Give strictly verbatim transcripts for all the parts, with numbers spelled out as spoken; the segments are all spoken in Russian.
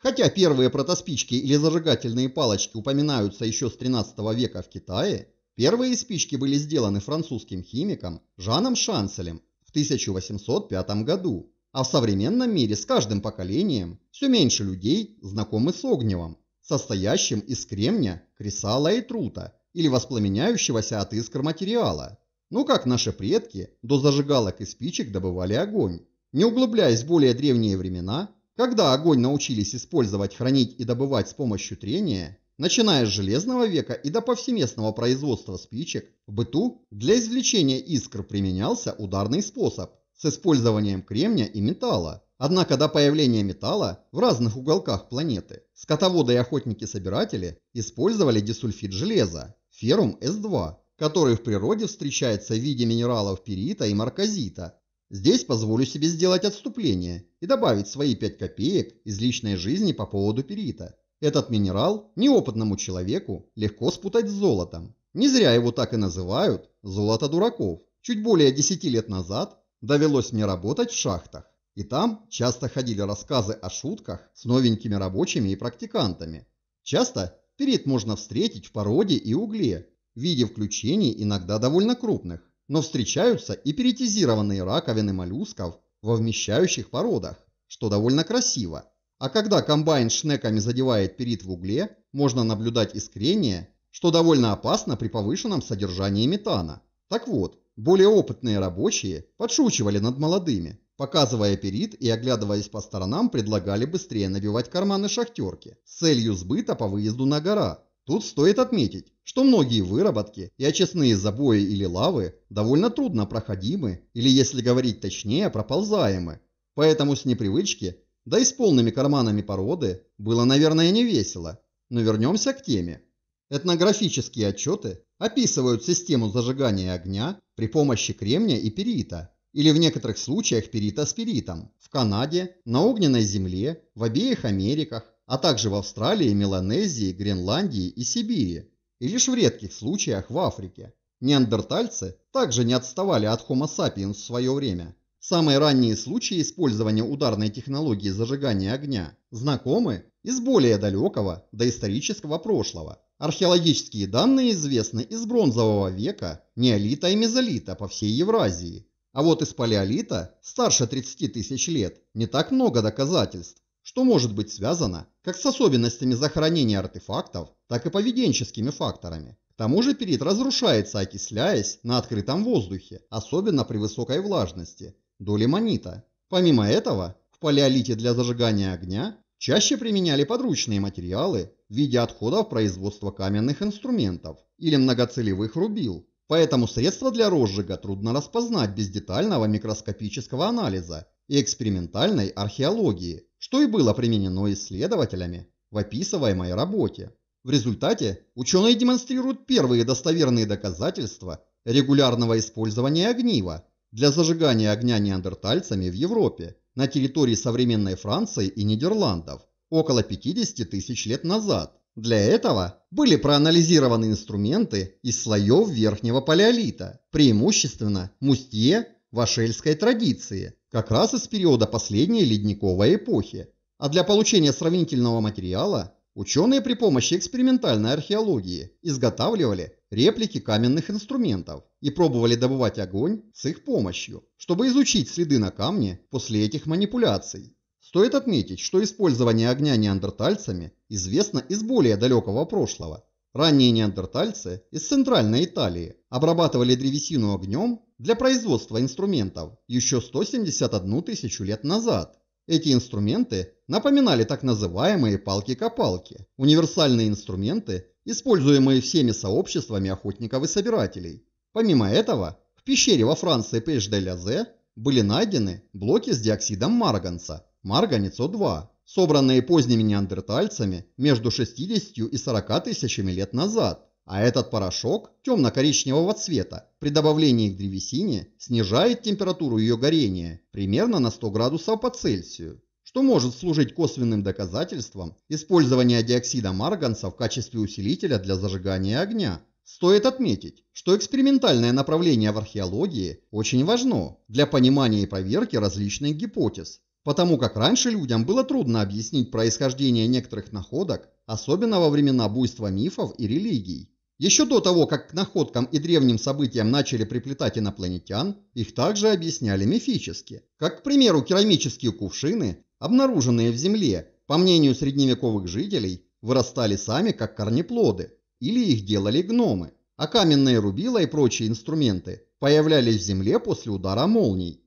Хотя первые протоспички или зажигательные палочки упоминаются еще с тринадцатого века в Китае, первые спички были сделаны французским химиком Жаном Шанселем в тысяча восемьсот пятом году, а в современном мире с каждым поколением все меньше людей знакомы с огневом, состоящим из кремня, кресала и трута, или воспламеняющегося от искр материала. Ну как наши предки до зажигалок и спичек добывали огонь. Не углубляясь в более древние времена, когда огонь научились использовать, хранить и добывать с помощью трения, начиная с Железного века и до повсеместного производства спичек, в быту для извлечения искр применялся ударный способ с использованием кремня и металла. Однако до появления металла в разных уголках планеты скотоводы и охотники-собиратели использовали дисульфид железа, феррум эс два, который в природе встречается в виде минералов пирита и маркасита. Здесь позволю себе сделать отступление и добавить свои пять копеек из личной жизни по поводу пирита. Этот минерал неопытному человеку легко спутать с золотом. Не зря его так и называют «золото дураков». Чуть более десяти лет назад довелось мне работать в шахтах. И там часто ходили рассказы о шутках с новенькими рабочими и практикантами. Часто пирит можно встретить в породе и угле, в виде включений иногда довольно крупных, но встречаются и пиритизированные раковины моллюсков во вмещающих породах, что довольно красиво. А когда комбайн шнеками задевает пирит в угле, можно наблюдать искрение, что довольно опасно при повышенном содержании метана. Так вот, более опытные рабочие подшучивали над молодыми, показывая пирит и оглядываясь по сторонам, предлагали быстрее набивать карманы шахтерки с целью сбыта по выезду на гора. Тут стоит отметить, что многие выработки и очистные забои или лавы довольно трудно проходимы или, если говорить точнее, проползаемы. Поэтому с непривычки, да и с полными карманами породы, было, наверное, не весело. Но вернемся к теме. Этнографические отчеты описывают систему зажигания огня при помощи кремня и пирита, или в некоторых случаях пирита с пиритом, в Канаде, на огненной земле, в обеих Америках, а также в Австралии, Меланезии, Гренландии и Сибири, и лишь в редких случаях в Африке. Неандертальцы также не отставали от Homo sapiens в свое время. Самые ранние случаи использования ударной технологии зажигания огня знакомы из более далекого доисторического прошлого. Археологические данные известны из Бронзового века, неолита и мезолита по всей Евразии. А вот из палеолита, старше тридцати тысяч лет, не так много доказательств, что может быть связано как с особенностями захоронения артефактов, так и поведенческими факторами. К тому же пирит разрушается, окисляясь на открытом воздухе, особенно при высокой влажности, до лимонита. Помимо этого, в палеолите для зажигания огня чаще применяли подручные материалы в виде отходов производства каменных инструментов или многоцелевых рубил. Поэтому средства для розжига трудно распознать без детального микроскопического анализа и экспериментальной археологии, что и было применено исследователями в описываемой работе. В результате ученые демонстрируют первые достоверные доказательства регулярного использования огнива для зажигания огня неандертальцами в Европе на территории современной Франции и Нидерландов около пятидесяти тысяч лет назад. Для этого были проанализированы инструменты из слоев верхнего палеолита, преимущественно мустье вашельской традиции, как раз из периода последней ледниковой эпохи. А для получения сравнительного материала ученые при помощи экспериментальной археологии изготавливали реплики каменных инструментов и пробовали добывать огонь с их помощью, чтобы изучить следы на камне после этих манипуляций. Стоит отметить, что использование огня неандертальцами известно из более далекого прошлого. Ранние неандертальцы из Центральной Италии обрабатывали древесину огнем для производства инструментов еще сто семьдесят одну тысячу лет назад. Эти инструменты напоминали так называемые палки-копалки, универсальные инструменты, используемые всеми сообществами охотников и собирателей. Помимо этого, в пещере во Франции Пеш-де-ля-Зе были найдены блоки с диоксидом марганца, марганец О2, собранные поздними неандертальцами между шестьюдесятью и сорока тысячами лет назад, а этот порошок темно-коричневого цвета при добавлении к древесине снижает температуру ее горения примерно на сто градусов по Цельсию, что может служить косвенным доказательством использования диоксида марганца в качестве усилителя для зажигания огня. Стоит отметить, что экспериментальное направление в археологии очень важно для понимания и проверки различных гипотез, Потому как раньше людям было трудно объяснить происхождение некоторых находок, особенно во времена буйства мифов и религий. Еще до того, как к находкам и древним событиям начали приплетать инопланетян, их также объясняли мифически. Как, к примеру, керамические кувшины, обнаруженные в земле, по мнению средневековых жителей, вырастали сами как корнеплоды, или их делали гномы, а каменные рубила и прочие инструменты появлялись в земле после удара молний.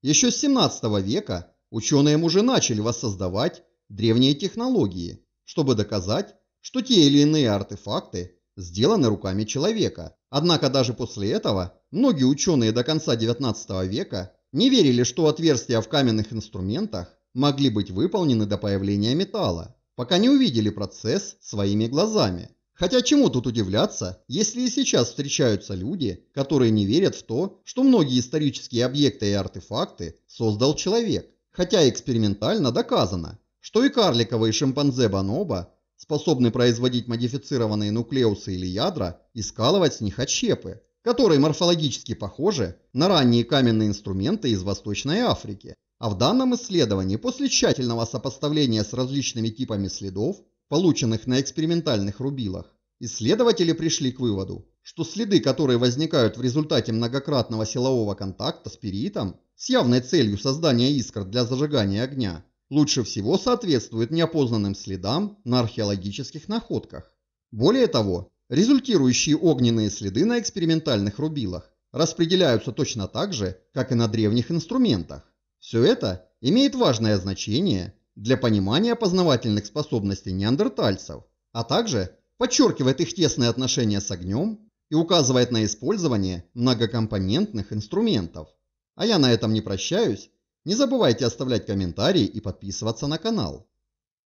Еще с семнадцатого века ученые уже начали воссоздавать древние технологии, чтобы доказать, что те или иные артефакты сделаны руками человека. Однако даже после этого многие ученые до конца девятнадцатого века не верили, что отверстия в каменных инструментах могли быть выполнены до появления металла, пока не увидели процесс своими глазами. Хотя чему тут удивляться, если и сейчас встречаются люди, которые не верят в то, что многие исторические объекты и артефакты создал человек. Хотя экспериментально доказано, что и карликовые шимпанзе-бонобо способны производить модифицированные нуклеусы или ядра и скалывать с них отщепы, которые морфологически похожи на ранние каменные инструменты из Восточной Африки. А в данном исследовании, после тщательного сопоставления с различными типами следов, полученных на экспериментальных рубилах, исследователи пришли к выводу, что следы, которые возникают в результате многократного силового контакта с пиритом с явной целью создания искр для зажигания огня, лучше всего соответствует неопознанным следам на археологических находках. Более того, результирующие огненные следы на экспериментальных рубилах распределяются точно так же, как и на древних инструментах. Все это имеет важное значение для понимания познавательных способностей неандертальцев, а также подчеркивает их тесные отношения с огнем и указывает на использование многокомпонентных инструментов. А я на этом не прощаюсь. Не забывайте оставлять комментарии и подписываться на канал.